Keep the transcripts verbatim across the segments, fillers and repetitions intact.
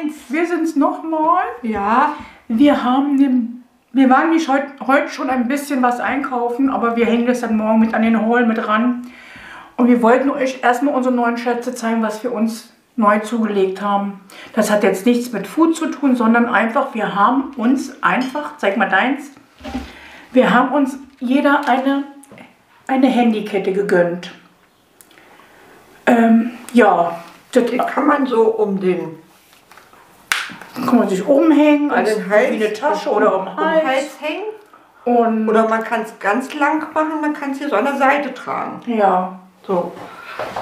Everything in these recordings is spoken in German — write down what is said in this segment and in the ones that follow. Eins. Wir sind es nochmal. Ja, wir haben den, wir waren nicht heute, heute schon ein bisschen was einkaufen, aber wir hängen das dann morgen mit an den Haul mit ran. Und wir wollten euch erstmal unsere neuen Schätze zeigen, was wir uns neu zugelegt haben. Das hat jetzt nichts mit Food zu tun, sondern einfach, wir haben uns einfach, zeig mal deins, wir haben uns jeder eine, eine Handykette gegönnt. Ähm, ja, das kann man so um den, kann man sich umhängen, als um wie eine Tasche oder um den Hals. Um Hals hängen. Und oder man kann es ganz lang machen, man kann es hier so an der Seite tragen. Ja. So,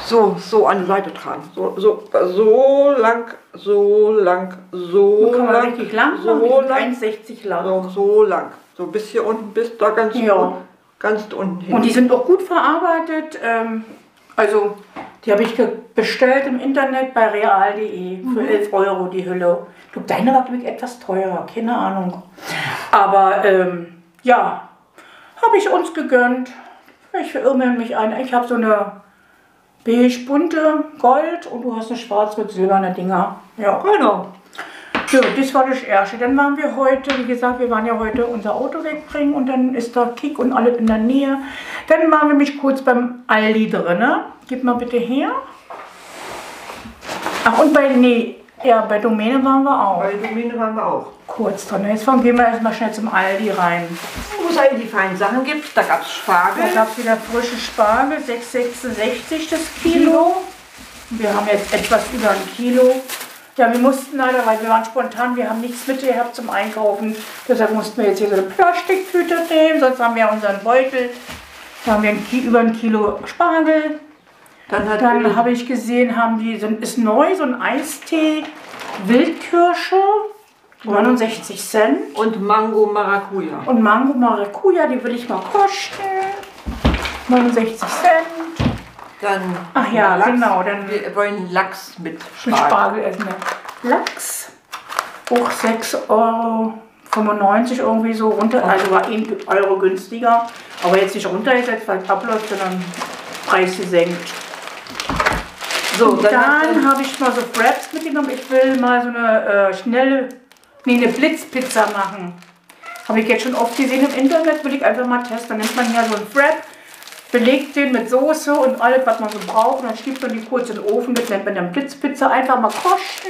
so, so an die Seite tragen. So, so, so lang, so lang, so kann man lang. Richtig lang, so lang, einundsechzig lang. So, so lang. So bis hier unten, bis da ganz, ja. un, ganz unten hin. Und die sind auch gut verarbeitet. Ähm, also, die habe ich bestellt im Internet bei real punkt de für mhm. elf Euro die Hülle. Du, deine war wirklich etwas teurer, keine Ahnung. Aber ähm, ja, habe ich uns gegönnt. Ich verirre mich ein. Ich habe so eine beige, bunte, gold und du hast eine schwarz mit silberne Dinger. Ja, genau. So, das war das Erste. Dann waren wir heute, wie gesagt, wir waren ja heute unser Auto wegbringen und dann ist da Kick und alles in der Nähe. Dann waren wir mich kurz beim Aldi drin. Ne? Gib mal bitte her. Ach, und bei, nee, ja, bei Domäne waren wir auch. Bei Domäne waren wir auch. Kurz drin. Jetzt fahren, gehen wir erstmal schnell zum Aldi rein. Wo es Aldi feinen Sachen gibt, da gab es Spargel. Da gab es wieder frische Spargel, sechs Komma sechsundsechzig das Kilo. Wir haben jetzt etwas über ein Kilo. Ja, wir mussten leider, weil wir waren spontan, wir haben nichts mit gehabt zum Einkaufen. Deshalb mussten wir jetzt hier so eine Plastiktüte nehmen, sonst haben wir ja unseren Beutel. Da haben wir ein Kilo, über ein Kilo Spargel. Dann, hat Dann habe ich gesehen, haben die, ist neu, so ein Eistee, Wildkirsche, neunundsechzig Cent. Und Mango Maracuja. Und Mango Maracuja, die will ich mal kosten. neunundsechzig Cent. Dann Ach ja, Lachs. genau. Dann wir wollen Lachs mit Spargel, mit Spargel essen. Ne? Lachs, hoch sechs Euro fünfundneunzig irgendwie so runter. Okay. Also war ein Euro günstiger. Aber jetzt nicht runtergesetzt, weil es abläuft, sondern Preis gesenkt. So, dann, dann habe ich mal so Wraps mitgenommen. Ich will mal so eine äh, schnelle, nee, eine Blitzpizza machen. Habe ich jetzt schon oft gesehen im Internet, will ich einfach mal testen. Dann nimmt man hier so einen Wrap. Belegt den mit Soße und alles, was man so braucht. Und dann schiebt man die kurz in den Ofen. Das nennt man dann Blitzpizza. Einfach mal kosten.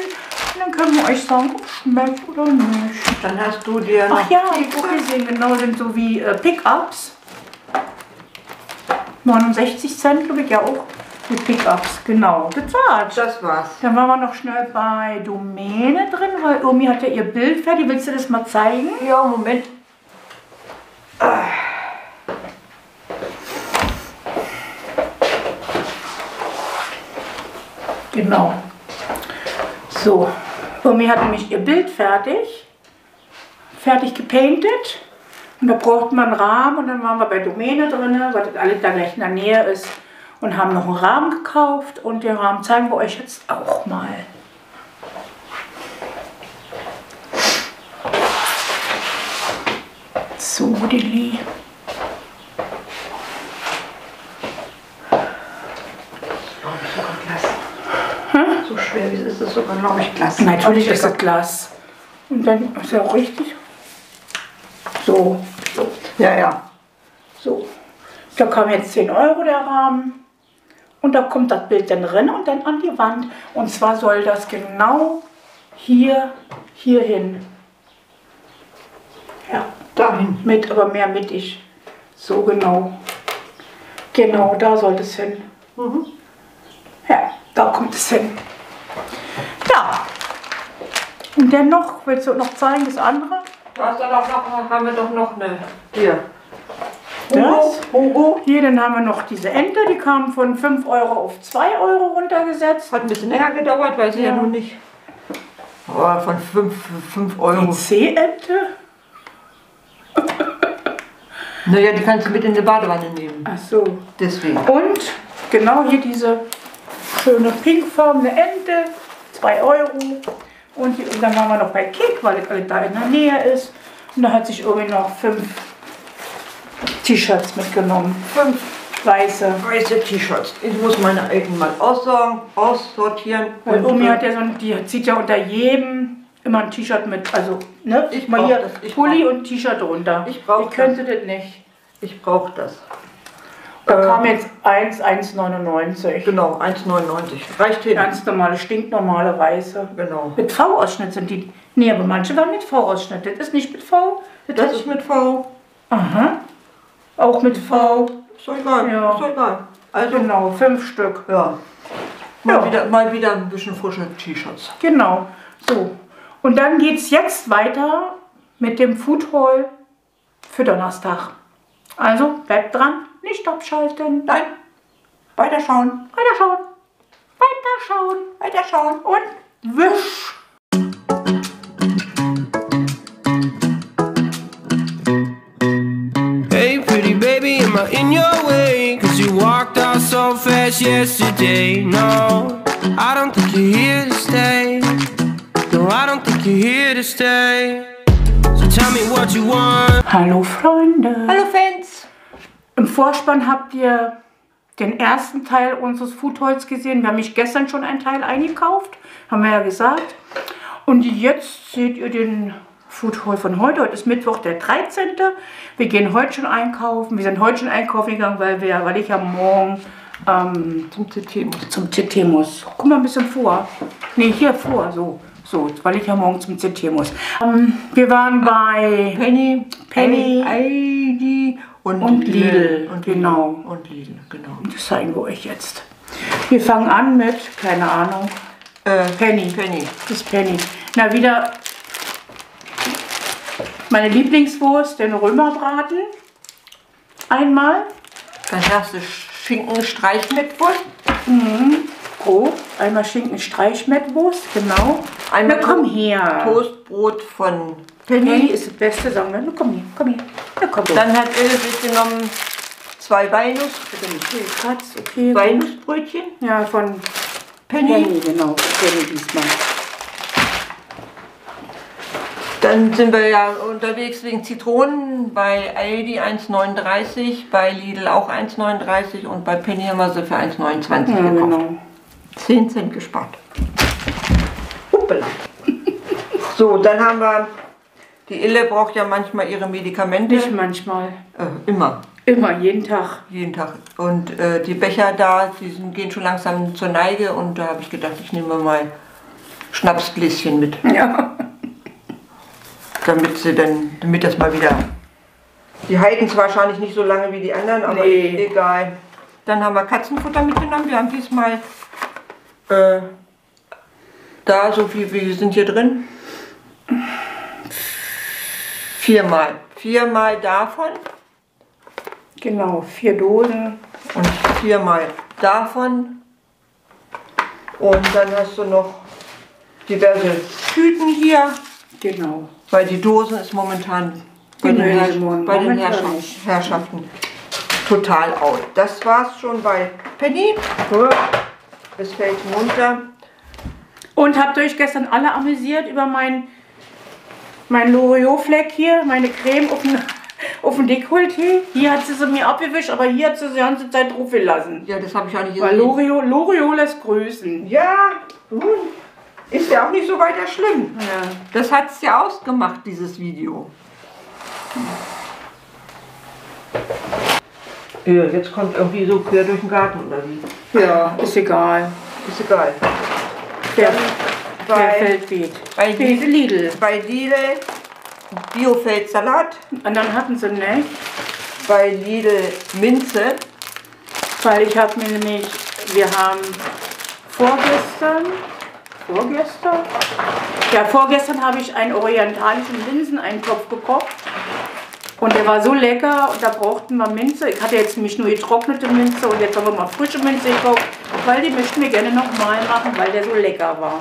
Und dann können wir euch sagen, ob es schmeckt oder nicht. Dann hast du dir Ach noch ja, ich habe gesehen, genau, sind so wie äh, Pickups. neunundsechzig Cent, glaube ich, ja auch. Die Pickups, genau. Das war's. Das war's. Dann waren wir noch schnell bei Domäne drin, weil Irmi hat ja ihr Bild fertig. Willst du das mal zeigen? Ja, Moment. Ah. Genau. So, Irmi hat nämlich ihr Bild fertig, fertig gepaintet und da braucht man einen Rahmen und dann waren wir bei Domäne drin, weil das alles da gleich in der Nähe ist und haben noch einen Rahmen gekauft und den Rahmen zeigen wir euch jetzt auch mal. So, Ille. So schwer wie es ist, ist es sogar, glaube ich, Glas. Natürlich ist das Glas. Und dann ist ja auch richtig. So. so. Ja, ja. So. Da kam jetzt zehn Euro der Rahmen. Und da kommt das Bild dann drin und dann an die Wand. Und zwar soll das genau hier, hier hin. Ja, dahin. Mit, aber mehr mittig. So genau. Genau, da soll das hin. Mhm. Ja. Da kommt es hin. Ja. Und dennoch, willst du noch zeigen, das andere? Da ist dann auch noch, haben wir doch noch eine. Hier. Das? Hugo. Hier, dann haben wir noch diese Ente, die kam von fünf Euro auf zwei Euro runtergesetzt. Hat ein bisschen länger gedauert, weiß ich ja, ja noch nicht. Aber von fünf Euro. Die C-Ente? Naja, die kannst du mit in die Badewanne nehmen. Ach so. Deswegen. Und genau hier diese schöne pinkfarbene Ente, zwei Euro. Und, die, und dann waren wir noch bei Kick, weil das alles da in der Nähe ist. Und da hat sich irgendwie noch fünf T-Shirts mitgenommen. Fünf weiße. Weiße T-Shirts. Ich muss meine alten mal aussortieren. Weil Omi hat ja so, die zieht ja unter jedem immer ein T-Shirt mit. Also, ne? Ich mal hier das. Ich Pulli und T-Shirt drunter. Ich brauche das. Ich könnte das nicht. Ich brauche das. Da kam jetzt eins, eins neunundneunzig. Genau, eins neunundneunzig. Reicht hin. Ganz normale, stinknormale weiße. Genau. Mit V-Ausschnitt sind die. Nee, aber manche waren mit V-Ausschnitt. Das ist nicht mit V. Das, das ist mit V. Aha. Auch mit V. Ist doch egal. Ja. Ist doch egal. Also genau, fünf Stück. Ja. Mal, ja. Wieder, mal wieder ein bisschen frische T-Shirts. Genau. So. Und dann geht es jetzt weiter mit dem Foodhaul für Donnerstag. Also bleibt dran. Nicht abschalten. Nein. Weiterschauen. Weiterschauen. Weiterschauen. Weiterschauen. Und wisch. Hey pretty baby, am I in your way? Cause you walked out so fast yesterday. No, I don't think you're here to stay. No, I don't think you're here to stay. So tell me what you want. Hallo Freunde. Hallo Fans. Im Vorspann habt ihr den ersten Teil unseres Foodhauls gesehen. Wir haben mich gestern schon einen Teil eingekauft, haben wir ja gesagt. Und jetzt seht ihr den Foodhaul von heute. Heute ist Mittwoch, der dreizehnte Wir gehen heute schon einkaufen. Wir sind heute schon einkaufen gegangen, weil, wir, weil ich ja morgen ähm, zum T T muss. Zum T T muss. Guck mal ein bisschen vor. Ne, hier vor, so. So, weil ich ja morgen zum C T muss. Ähm, wir waren bei Penny, Penny, Aldi und, und Lidl. Lidl. Und genau. Lidl. Und Lidl, genau. Das zeigen wir euch jetzt. Wir fangen an mit, keine Ahnung, äh, Penny. Penny. Das ist Penny. Na, wieder meine Lieblingswurst, den Römerbraten. Einmal. Fantastisch. Schinkenstreichmettwurst. Mhm. Oh, einmal Schinkenstreichmettwurst, genau. Einmal, na, komm her. Toastbrot von Penny. Penny ist das Beste, sagen wir. Na, komm hier, komm hier. Na, komm. Dann hat Ille sich genommen zwei Walnuss, okay, Walnussbrötchen. Ja, von Penny. Penny, genau. Penny diesmal. Dann sind wir ja unterwegs wegen Zitronen, bei Aldi eins neununddreißig, bei Lidl auch eins neununddreißig und bei Penny haben wir sie für eins neunundzwanzig, ja, gekauft. Genau. zehn Cent gespart. Uppala. So, dann haben wir, die Ille braucht ja manchmal ihre Medikamente. Nicht manchmal. Äh, immer. Immer, jeden Tag. Jeden Tag. Und äh, die Becher da, die sind, gehen schon langsam zur Neige und da habe ich gedacht, ich nehme mal Schnapsgläschen mit. Ja. Damit sie dann, damit das mal wieder, die halten es wahrscheinlich nicht so lange wie die anderen, aber nee, egal. Dann haben wir Katzenfutter mitgenommen, wir haben diesmal Äh, da, so viel wie sind hier drin? Viermal. Viermal davon. Genau, vier Dosen. Und viermal davon. Und dann hast du noch diverse Tüten hier. Genau. Weil die Dosen ist momentan bei den, Herr bei den Herrschaften, Herrschaften total out. Das war's schon bei Penny. Cool. Es fällt munter. Und habt ihr euch gestern alle amüsiert über mein, mein Loriot-Fleck hier, meine Creme auf dem, auf dem Dekolleté? Hier hat sie sie mir abgewischt, aber hier hat sie sie die ganze Zeit drauf gelassen. Ja, das habe ich auch nicht gesehen. Weil Loriot, Loriot lässt grüßen. Ja, nun, ist ja auch nicht so weiter schlimm. Ja. Das hat es ja ausgemacht, dieses Video. Ja, jetzt kommt irgendwie so quer durch den Garten oder wie? Ja, ist egal. Ist egal. Der, der Feldbeet. Bei Lidl. Bei Lidl Bio-Feldsalat. Und dann hatten sie nicht. Bei Lidl Minze. Weil ich habe mir nämlich, wir haben vorgestern, vorgestern? Ja, vorgestern habe ich einen orientalischen Linseneintopf gekocht. Und der war so lecker und da brauchten wir Minze. Ich hatte jetzt nämlich nur getrocknete Minze und jetzt haben wir mal frische Minze gekauft, weil die möchten wir gerne nochmal machen, weil der so lecker war.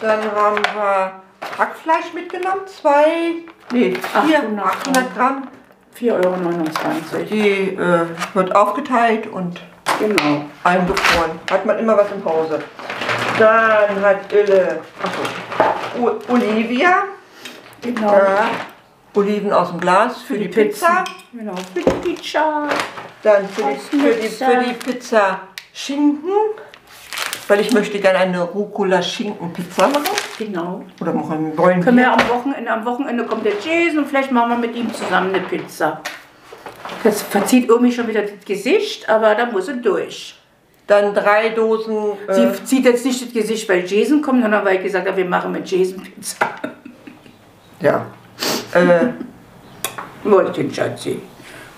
Dann haben wir Hackfleisch mitgenommen, zwei, nee, achthundert Gramm. vier Euro neunundzwanzig. Die äh, wird aufgeteilt und genau eingefroren. Hat man immer was im Hause. Dann hat Ille, achso, Olivia. Genau. Äh, Oliven aus dem Glas für, für die, die Pizza. Pizza. Genau, für die Pizza. Dann für die, für, die, für die Pizza Schinken, weil ich möchte gerne eine Rucola-Schinken-Pizza machen. Genau. Oder machen wollen wir. Können wir am Wochenende, am Wochenende kommt der Jason und vielleicht machen wir mit ihm zusammen eine Pizza. Das verzieht irgendwie schon wieder das Gesicht, aber da muss er durch. Dann drei Dosen... Äh Sie zieht jetzt nicht das Gesicht, weil Jason kommt, sondern weil ich gesagt habe, wir machen mit Jason Pizza. Ja. äh. Wolltchen, Schatzi.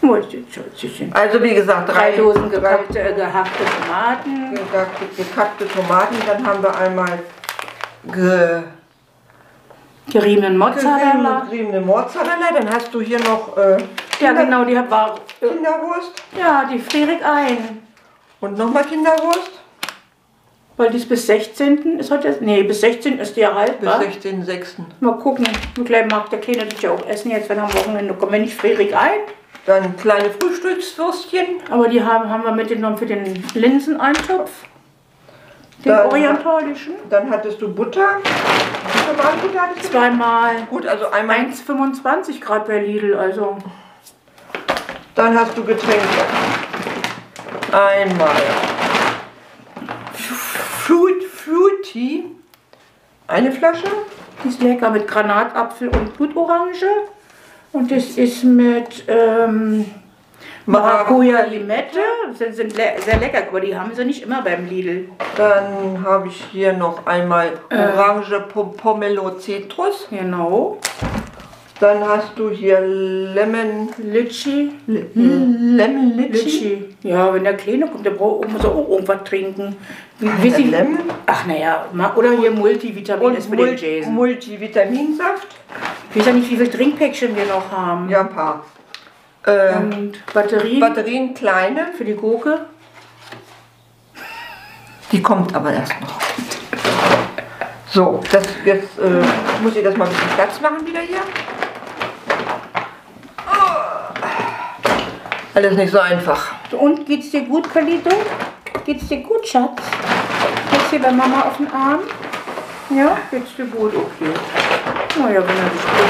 Wolltchen, Schatzi. Also wie gesagt, drei, drei Dosen gehackte, äh, gehackte Tomaten. Gehackte, gehackte Tomaten. Dann haben wir einmal... Ge geriebenen Mozzarella. Geriebene Mozzarella. Dann hast du hier noch... Äh, ja genau, die hat war... Kinderwurst. Ja, die friere ich ein. Und nochmal Kinderwurst? Weil die ist bis sechzehnten ist heute... Nee, bis sechzehnten ist die ja haltbar. Bis sechzehnten sechsten Mal gucken. Und gleich mag der Kleine die ja auch essen jetzt, wenn am Wochenende kommen. Wenn nicht, friere ich ein. Dann kleine Frühstückswürstchen. Aber die haben, haben wir mitgenommen für den Linseneintopf. Den dann, orientalischen. Dann hattest du Butter. Butter hattest du zweimal. Gut, also einmal... eins Komma fünfundzwanzig Grad bei Lidl, also... Dann hast du Getränke. Einmal Fruit, Fruity, eine Flasche. Die ist lecker mit Granatapfel und Blutorange. Und das ist mit ähm, Maracuja-Limette. Das sind le sehr lecker, aber die haben sie nicht immer beim Lidl. Dann habe ich hier noch einmal Orange, äh. Pomelo, Zitrus. Genau. Dann hast du hier Lemon Litchi. Le mm. Lemon Litchi. Litchi. Ja, wenn der Kleine kommt, der braucht, muss er auch irgendwas trinken. Wie, wie Lemon? Ach naja, oder hier Multivitamin und ist für Mul den Jason. Multivitaminsaft. Ich weiß ja nicht, wie viele Trinkpäckchen wir noch haben. Ja, ein paar. Äh, und Batterien. Batterien kleine für die Gurke. Die kommt aber erst noch. So, das jetzt äh, muss ich das mal ein bisschen Platz machen wieder hier. Alles nicht so einfach. Und geht's dir gut, Calito? Geht's dir gut, Schatz? Geht's dir bei Mama auf den Arm? Ja, geht's dir gut, okay. Na ja, wenn er sich gut,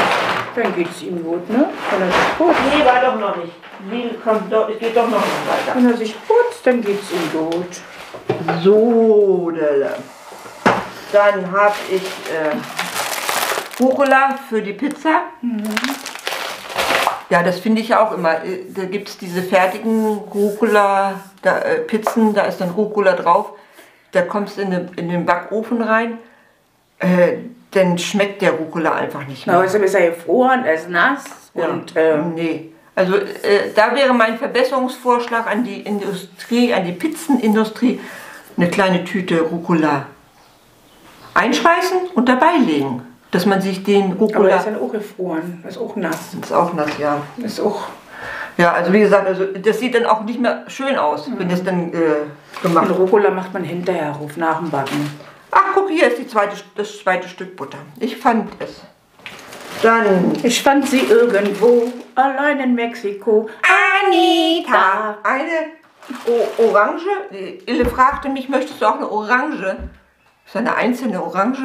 dann geht's ihm gut, ne? Wenn er sich putzt. Nee, war doch noch nicht. Nee, kommt doch, es geht doch noch nicht weiter. Wenn er sich putzt, dann geht's ihm gut. So, Delle. Dann habe ich äh, Rucola für die Pizza. Mhm. Ja, das finde ich ja auch immer. Da gibt es diese fertigen Rucola-Pizzen, da, äh, da ist dann Rucola drauf. Da kommst du in, ne, in den Backofen rein, äh, dann schmeckt der Rucola einfach nicht mehr. Aber ist ja gefroren, er ist nass. Ja. Und, äh, nee. Also äh, da wäre mein Verbesserungsvorschlag an die Industrie, an die Pizzenindustrie, eine kleine Tüte Rucola einschweißen und dabei legen. Dass man sich den Rucola... Aber der ist dann auch gefroren, ist auch nass. Ist auch nass, ja. Ist auch... Ja, also wie gesagt, also das sieht dann auch nicht mehr schön aus, mhm. wenn das dann äh, gemacht wird. Rucola macht man hinterher auf, nach dem Backen. Ach, guck, hier ist die zweite, das zweite Stück Butter. Ich fand es. Dann... Ich fand sie irgendwo, allein in Mexiko. Anita! Eine o Orange. Ille fragte mich, möchtest du auch eine Orange? Das ist eine einzelne Orange.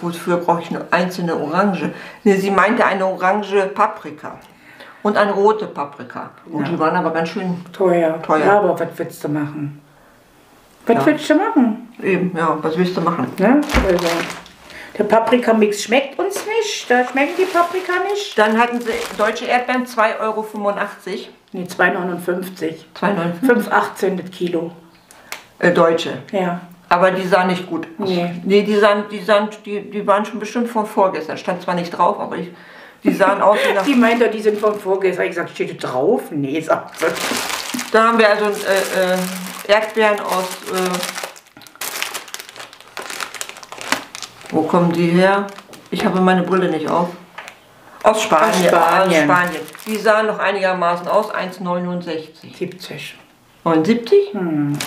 Wofür brauche ich eine einzelne Orange? Nee, sie meinte eine orange Paprika und eine rote Paprika. Und ja. die waren aber ganz schön teuer. teuer. Ja, aber was willst du machen? Was ja. willst du machen? Eben, ja, was willst du machen? Ja, also der Paprikamix schmeckt uns nicht. Da schmecken die Paprika nicht. Dann hatten sie deutsche Erdbeeren zwei Euro fünfundachtzig. Nee, zwei Euro neunundfünfzig. zwei Euro neunundfünfzig. fünf Euro achtzehn das Kilo. Äh, deutsche? Ja. Aber die sahen nicht gut aus. Nee, nee die, sahen, die, sahen, die, die waren schon bestimmt von vorgestern. Stand zwar nicht drauf, aber ich, die sahen aus wie nach... Die meint doch, die sind von vorgestern. Ich sag, steht drauf? Nee, sagt sie. Da haben wir also äh, äh, Erdbeeren aus... Äh, wo kommen die her? Ich habe meine Brille nicht auf. Aus Spanien. Aus Spanien. Aus Spanien. Die sahen noch einigermaßen aus. eins Euro neunundsechzig. siebzig. neunundsiebzig? Hm.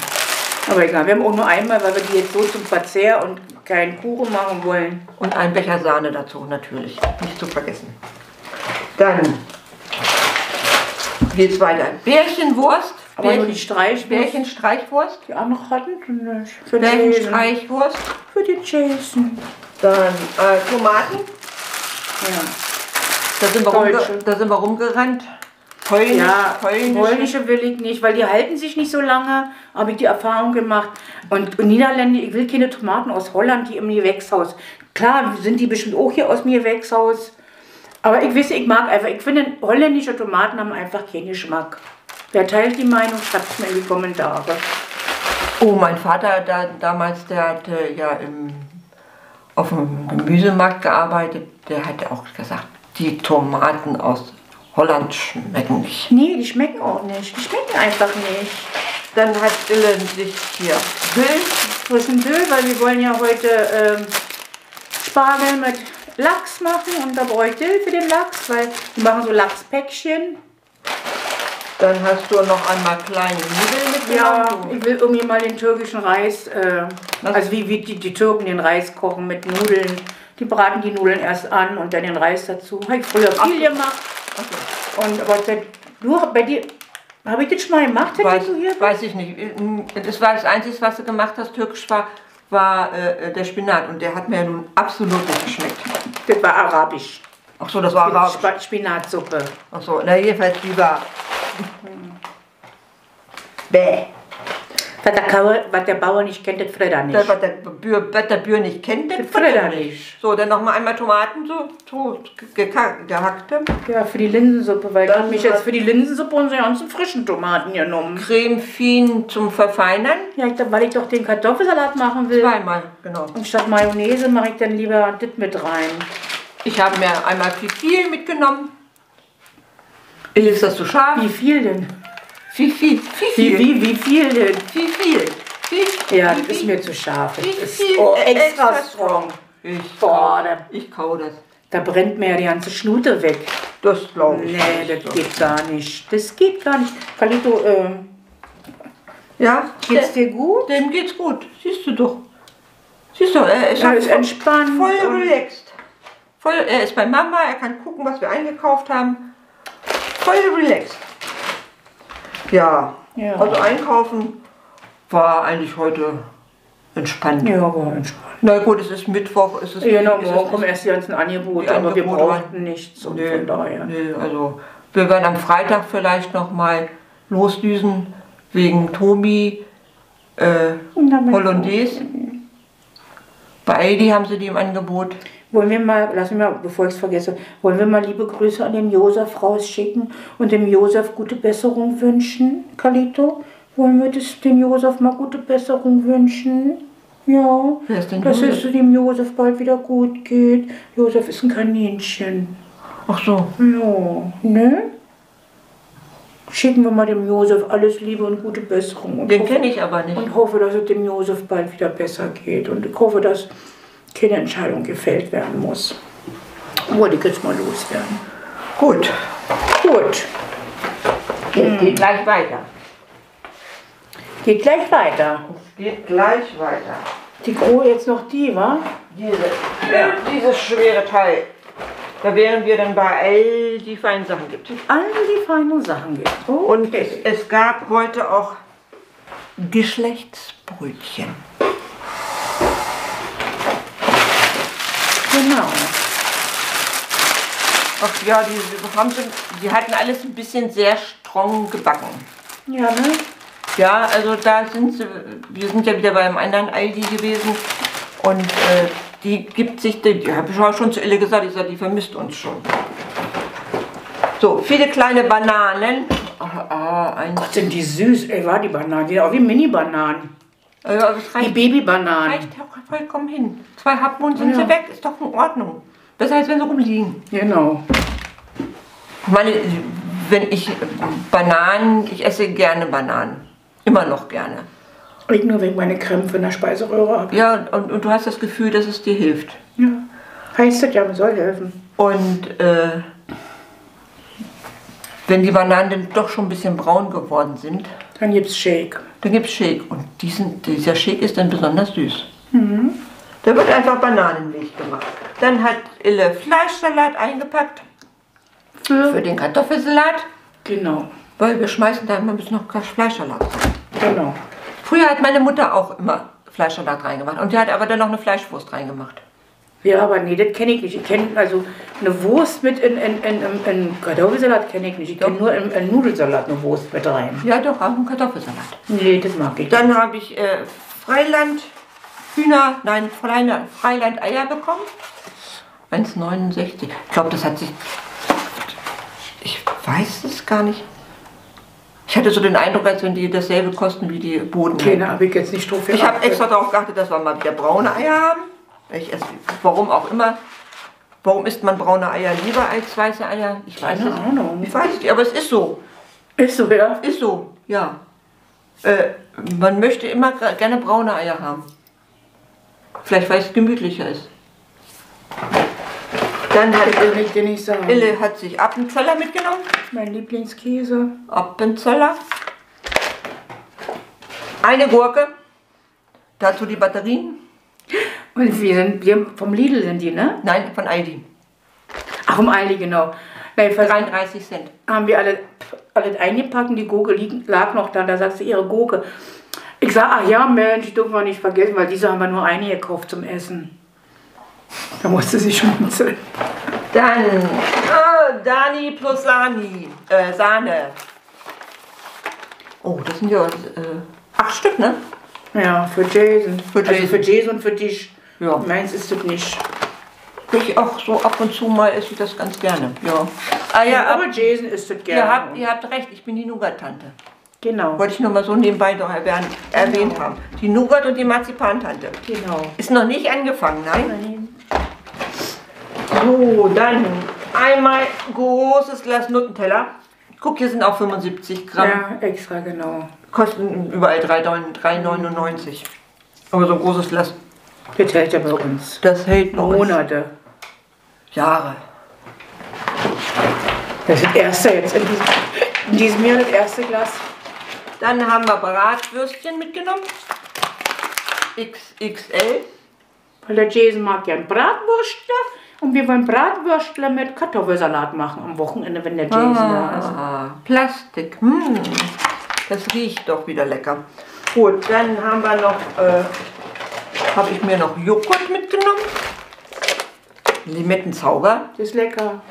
Aber egal, wir haben auch nur einmal, weil wir die jetzt so zum Verzehr und keinen Kuchen machen wollen. Und einen Becher Sahne dazu natürlich, nicht zu vergessen. Dann geht's weiter. Bärchenwurst. Aber Bärchen, nur die Streichwurst. Bärchenstreichwurst. Die anderen hatten sie nicht. Für Bärchenstreichwurst. Für den Jason. Dann äh, Tomaten. Ja. Da sind wir, rumge da sind wir rumgerannt. Polnisch, ja, polnische. polnische will ich nicht, weil die halten sich nicht so lange, habe ich die Erfahrung gemacht. Und, und Niederländer, ich will keine Tomaten aus Holland, die im Gewächshaus. Klar, sind die bestimmt auch hier aus dem Gewächshaus. Aber ich weiß, ich mag einfach, ich finde, holländische Tomaten haben einfach keinen Geschmack. Wer teilt die Meinung, schreibt es mir in die Kommentare. Oh, mein Vater, der, damals, der hatte ja im, auf dem Gemüsemarkt gearbeitet, der hatte auch gesagt, die Tomaten aus Holland schmecken nicht. Nee, die schmecken auch nicht. Die schmecken einfach nicht. Dann hat Ille sich hier Dill, frischen Dill, weil wir wollen ja heute ähm, Spargel mit Lachs machen und da brauche ich Dill für den Lachs, weil wir machen so Lachspäckchen. Dann hast du noch einmal kleine Nudeln mit. Ja, ich will irgendwie mal den türkischen Reis, äh, also wie, wie die, die Türken den Reis kochen mit Nudeln. Die braten die Nudeln erst an und dann den Reis dazu. Habe ich früher viel gemacht. Okay. Und aber du, bei dir, habe ich das schon mal gemacht? Weiß, du hier weiß ich nicht. Das war das Einzige, was du gemacht hast, türkisch war, war äh, der Spinat. Und der hat mir ja nun absolut nicht geschmeckt. Das war arabisch. Ach so, das war arabisch. Sp Spinatsuppe. Ach so, na jedenfalls die war... Mhm. Bäh. Was der, Kauer, was der Bauer nicht kennt, das friert er nicht. Das, was, der Bür, was der Bür nicht kennt, das friert er nicht. So, dann nochmal einmal Tomaten so, so gehackte. Ja, für die Linsensuppe, weil ich habe mich jetzt für die Linsensuppe unsere ganzen frischen Tomaten genommen. Creme fin zum Verfeinern. Ja, ich, weil ich doch den Kartoffelsalat machen will. Zweimal, genau. Und statt Mayonnaise mache ich dann lieber das mit rein. Ich habe mir einmal Fifil mitgenommen. Ist das so scharf? Wie viel denn? Wie viel? Wie, wie, wie viel denn? Wie viel? Wie, ja, das wie, ist mir zu scharf. Wie viel? Oh, extra, extra strong. Ich, boah, da, ich kau das. Da brennt mir ja die ganze Schnute weg. Das glaube ich. Nee, das so. geht gar nicht. Das geht gar nicht. Calito, ähm, ja, geht's dir gut? Dem geht's gut. Siehst du doch. Siehst du, er ist, ja, ist entspannt. Voll relaxed. Voll, er ist bei Mama, er kann gucken, was wir eingekauft haben. Voll relaxed. Ja, ja, also einkaufen war eigentlich heute entspannt. Ja, war entspannt. Na gut, es ist Mittwoch, es ist ja, genau, morgen kommen erst die ganzen Angebote, aber wir brauchen nichts. Und nee, von daher. Nee, also wir werden am Freitag vielleicht nochmal losdüsen wegen Tomi äh, Hollandaise. Bei Aldi haben sie die im Angebot. Wollen wir mal, lass mich mal, bevor ich es vergesse, wollen wir mal liebe Grüße an den Josef rausschicken und dem Josef gute Besserung wünschen, Calito? Wollen wir das, dem Josef mal gute Besserung wünschen? Ja, wer ist denn dass Josef? Es dem Josef bald wieder gut geht. Josef ist ein Kaninchen. Ach so. Ja, ne? Schicken wir mal dem Josef alles Liebe und gute Besserung. Und den kenne ich aber nicht. Und hoffe, dass es dem Josef bald wieder besser geht. Und ich hoffe, dass keine Entscheidung gefällt werden muss. Wollte ich jetzt mal loswerden. Gut. Gut. Jetzt geht gleich weiter. Geht gleich weiter. Es geht gleich weiter. Die Grohe jetzt noch die, wa? Diese, ja, dieses schwere Teil. Da wären wir dann bei all die feinen Sachen gibt. All die feinen Sachen gibt. Okay. Und es, es gab heute auch Geschlechtsbrötchen. Genau. Ach ja, die, die, die hatten alles ein bisschen sehr strong gebacken. Ja, ne? Ja, also da sind sie, wir sind ja wieder beim anderen Aldi gewesen und äh, die gibt sich, die, die habe ich auch schon zu Ille gesagt, ich sage, die vermisst uns schon. So, viele kleine Bananen. Ach, ah, eins. Gott, sind die süß, ey, war die Bananen, die sind auch wie Mini-Bananen. Also, die Babybananen. Reicht vollkommen hin. Zwei Happen sind ja. sie weg, ist doch in Ordnung. Besser als wenn sie rumliegen. Genau. Meine, wenn ich Bananen, ich esse gerne Bananen. Immer noch gerne. Ich nur wegen meiner Krämpfe in der Speiseröhre habe. Ja, und, und du hast das Gefühl, dass es dir hilft. Ja. Heißt das ja, man soll helfen. Und äh, wenn die Bananen dann doch schon ein bisschen braun geworden sind, dann gibt es Shake. Dann gibt es Shake. Und diesen, dieser Shake ist dann besonders süß. Mhm. Da wird einfach Bananenmilch gemacht. Dann hat Ille Fleischsalat eingepackt. Für, für den Kartoffelsalat. Genau. Weil wir schmeißen da immer ein bisschen noch Fleischsalat rein. Genau. Früher hat meine Mutter auch immer Fleischsalat reingemacht. Und die hat aber dann noch eine Fleischwurst reingemacht. Ja, aber nee, das kenne ich nicht. Ich kenne also eine Wurst mit in, in, in, in, in Kartoffelsalat kenne ich nicht. Ich kenne nur in, in Nudelsalat eine Wurst mit rein. Ja doch, auch einen Kartoffelsalat. Nee, das mag ich. Dann habe ich äh, Freiland Hühner, nein, Freiland Eier bekommen. eins neunundsechzig. Ich glaube, das hat sich... Ich weiß es gar nicht. Ich hatte so den Eindruck, als wenn die dasselbe kosten wie die Boden. Keine habe ich jetzt nicht drauf geachtet. Ich habe extra darauf geachtet, dass wir mal wieder braune Eier haben. Ich esse, warum auch immer. Warum isst man braune Eier lieber als weiße Eier? Ich weiß keine Ahnung. Ich weiß nicht, aber es ist so. Ist so, ja? Ist so, ja. Äh, man möchte immer gerne braune Eier haben. Vielleicht, weil es gemütlicher ist. Dann hat Ille, ich dir nicht sagen. Ille hat sich Appenzeller mitgenommen. Mein Lieblingskäse. Appenzeller. Eine Gurke. Dazu die Batterien. Und wir sind wir vom Lidl sind die, ne? Nein, von Aldi. Ach, vom Aldi, genau. Nein, dreiunddreißig Cent. Haben wir alle, alle eingepackt und die Gurke lag noch da. Da sagt sie ihre Gurke. Ich sag, ach ja, Mensch, die dürfen wir nicht vergessen, weil diese haben wir nur eine gekauft zum Essen. Da musste sie schmunzeln. Dann, oh, Dani plus Lani, äh, Sahne. Oh, das sind ja äh, acht Stück, ne? Ja, für Jason. Für Jason, also für, Jason für dich. Ja. Meins ist das nicht. Ich auch so ab und zu mal esse ich das ganz gerne. Ja. Ah, ja, aber ab, Jason isst das gerne. Ihr habt, ihr habt recht, ich bin die Nougat-Tante. Genau. Wollte ich nur mal so nebenbei noch erwähnt, erwähnt genau. haben. Die Nougat- und die Marzipantante. Genau. Ist noch nicht angefangen, nein? Nein. So, dann einmal großes Glas Nuttenteller. Guck, hier sind auch fünfundsiebzig Gramm. Ja, extra, genau. Kosten überall drei neunundneunzig. Aber so ein großes Glas. Das hält ja bei uns. Das hält bei uns. Monate. Jahre. Das ist das erste jetzt in diesem, in diesem Jahr, das erste Glas. Dann haben wir Bratwürstchen mitgenommen. X X L. Weil der Jason mag ja einen Bratwürstler. Und wir wollen Bratwürstler mit Kartoffelsalat machen am Wochenende, wenn der Jason ah, da ist. Ah, Plastik. Hm. Das riecht doch wieder lecker. Gut, dann haben wir noch, äh, habe ich mir noch Joghurt mitgenommen. Limettenzauber. Das ist lecker.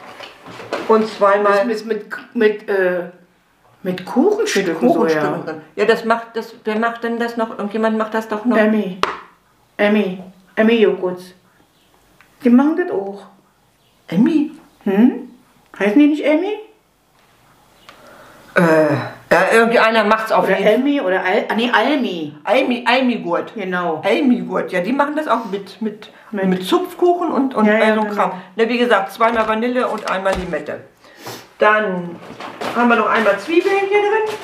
Und zweimal. Das ist mit, mit äh, mit Kuchenstücken, mit Kuchenstücken. So, ja. ja, das macht das, wer macht denn das noch? Irgendjemand macht das doch noch. Emmy. Emmy. Emmy Joghurts. Die machen das auch. Emmy? Hm? Heißen die nicht Emmy? Äh, ja, irgendwie einer macht's auf jeden Fall. Emmy oder Al nee, Almi. Almi, Almi-Gurt. Genau. Almi-Gurt, ja, die machen das auch mit, mit, mit. mit Zupfkuchen und, und ja, ja, so Kram. Ja, wie gesagt, zweimal Vanille und einmal Limette. Dann haben wir noch einmal Zwiebeln hier drin.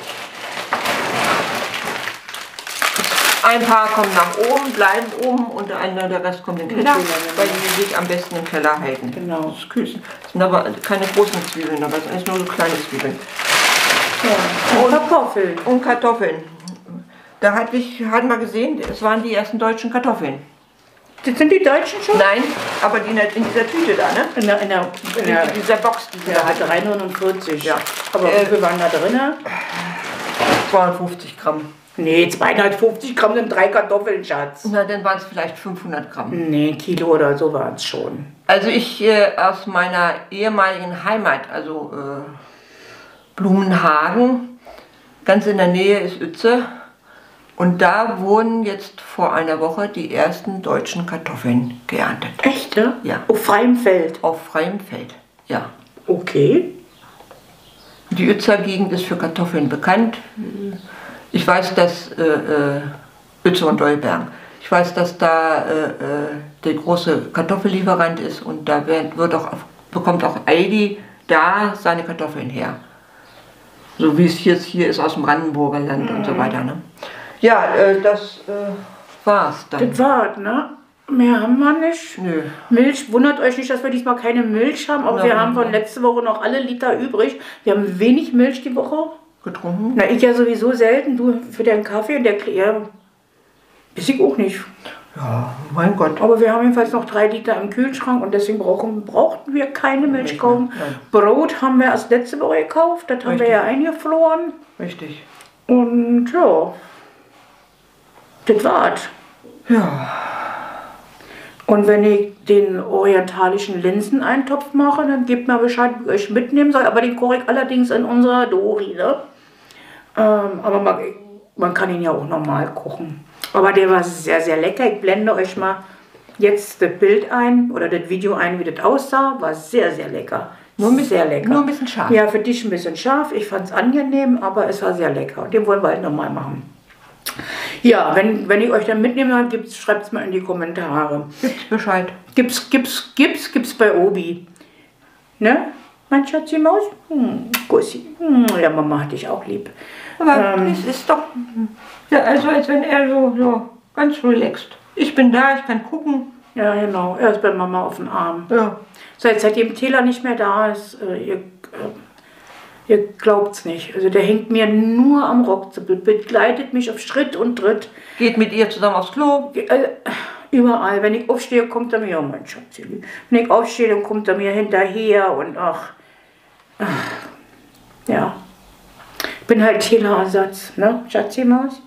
Ein paar kommen nach oben, bleiben oben und einer, der Rest kommt in den Keller, weil die sich am besten im Keller halten. Genau. Das ist kühl. Das sind aber keine großen Zwiebeln, aber es sind nur so kleine Zwiebeln. Ja. Und, und Kartoffeln. Und Kartoffeln. Da hatte ich, hatten wir gesehen, es waren die ersten deutschen Kartoffeln. Das sind die Deutschen schon? Nein, aber die in, der, in dieser Tüte da, ne? In, der, in, der, in, der, in dieser Box, die ja, hat dreihundertneunundvierzig. Ja. Aber äh, wie viel waren da drin? zweihundertfünfzig Gramm. Nee, zweihundertfünfzig Gramm sind drei Kartoffeln, Schatz. Na, dann waren es vielleicht fünfhundert Gramm. Nee, Kilo oder so waren es schon. Also ich äh, aus meiner ehemaligen Heimat, also äh, Blumenhagen, ganz in der Nähe ist Uetze. Und da wurden jetzt vor einer Woche die ersten deutschen Kartoffeln geerntet. Echt, ne? Ja. Auf freiem Feld? Auf freiem Feld, ja. Okay. Die Uetzer Gegend ist für Kartoffeln bekannt. Ich weiß, dass äh, äh, Uetze und Dolberg, ich weiß, dass da äh, äh, der große Kartoffellieferant ist und da wird, wird auch, bekommt auch Aldi da seine Kartoffeln her. So wie es jetzt hier ist aus dem Brandenburger Land mm. und so weiter, ne? Ja, äh, das äh, war's dann. Das war's, ne? Mehr haben wir nicht. Nö. Milch, wundert euch nicht, dass wir diesmal keine Milch haben, aber wir haben von letzter Woche noch alle Liter übrig. Wir haben wenig Milch die Woche getrunken. Na, ich ja sowieso selten, du für deinen Kaffee und der Klär. Ist ich auch nicht. Ja, mein Gott. Aber wir haben jedenfalls noch drei Liter im Kühlschrank und deswegen brauchen, brauchten wir keine Milch kaufen. Brot haben wir erst letzte Woche gekauft, das haben Richtig. wir ja eingefroren. Richtig. Und ja, das war's. Ja. Und wenn ich den orientalischen Linseneintopf mache, dann gebt mir Bescheid, wie ich mitnehmen soll. Aber den koche ich allerdings in unserer Dori, ne? Ähm, aber man, man kann ihn ja auch normal kochen. Aber der war sehr, sehr lecker. Ich blende euch mal jetzt das Bild ein oder das Video ein, wie das aussah. War sehr, sehr lecker. Nur ein bisschen, sehr lecker. Nur ein bisschen scharf. Ja, für dich ein bisschen scharf. Ich fand es angenehm, aber es war sehr lecker. Und den wollen wir halt nochmal machen. Ja, wenn, wenn ich euch dann mitnehme, schreibt es mal in die Kommentare. Gibt's Bescheid. Gibt's, gibt's, gibt's, gibt's bei Obi. Ne, mein Schatzi Maus? Hm, Gussi. Hm, ja, Mama hat dich auch lieb. Aber ähm, es ist doch, ja, also als wenn er so, so ganz relaxed. Ich bin da, ich kann gucken. Ja, genau. Er ist bei Mama auf dem Arm. Ja. So, jetzt seitdem Taylor nicht mehr da ist, äh, ihr... Äh, Ihr glaubt's nicht. Also der hängt mir nur am Rock, begleitet mich auf Schritt und Tritt. Geht mit ihr zusammen aufs Klo? Also, überall. Wenn ich aufstehe, kommt er mir, oh mein Schatz. Wenn ich aufstehe, dann kommt er mir hinterher und ach. ach. Ja. Ich bin halt Taylor-Ersatz, ne, Schatzimaus?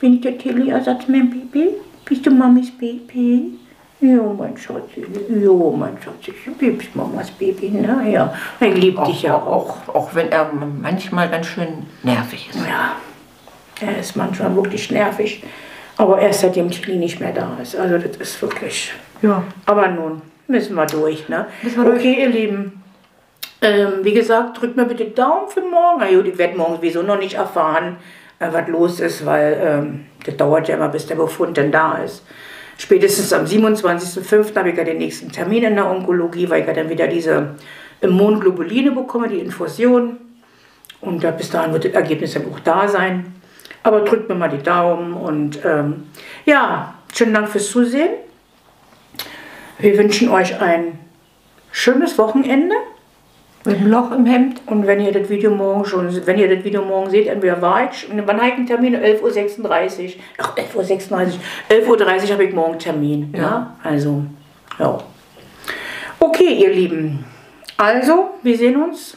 Bin ich der Taylor-Ersatz, mein Baby? Bist du Mamis Baby? Jo, mein Schatz, jo, mein Schatz, ich liebe Mamas Baby, ne? Ja, ich liebe dich ja auch. auch. Auch wenn er manchmal ganz schön nervig ist. Ja, er ist manchmal wirklich nervig, aber erst seitdem Chili nicht mehr da ist. Also das ist wirklich... Ja. Aber nun, müssen wir durch, ne? Müssen wir okay, durch. Ihr Lieben, ähm, wie gesagt, drückt mir bitte Daumen für morgen. Na gut, ich werde morgen sowieso noch nicht erfahren, was los ist, weil ähm, das dauert ja immer, bis der Befund denn da ist. Spätestens am siebenundzwanzigsten fünften habe ich ja den nächsten Termin in der Onkologie, weil ich ja dann wieder diese Immunglobuline bekomme, die Infusion. Und da, bis dahin wird das Ergebnis dann auch da sein. Aber drückt mir mal die Daumen und ähm, ja, schönen Dank fürs Zusehen. Wir wünschen euch ein schönes Wochenende. Mit einem Loch im Hemd. Und wenn ihr das Video morgen schon, wenn ihr das Video morgen seht, entweder war ich, wann habe ich einen Termin? elf Uhr sechsunddreißig. Ach, elf Uhr sechsunddreißig. elf Uhr dreißig habe ich morgen einen Termin. Ja. Ja? Also, ja. Okay, ihr Lieben. Also, wir sehen uns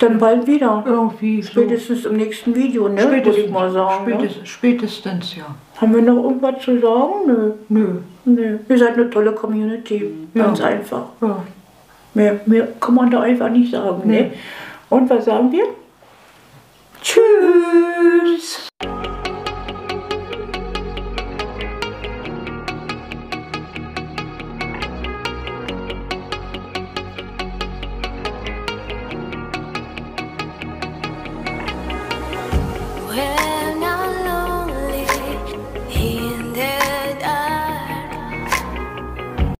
dann bald wieder. Irgendwie. Spätestens so. Im nächsten Video, ne? Spätestens, würde ich mal sagen. Spätestens, ne? Spätestens, ja. Haben wir noch irgendwas zu sagen? Nö. Nö. Nö. Ihr seid eine tolle Community. Ja. Ganz einfach. Ja. Mehr, mehr kann man da einfach nicht sagen, ne? Und was sagen wir? Tschüss!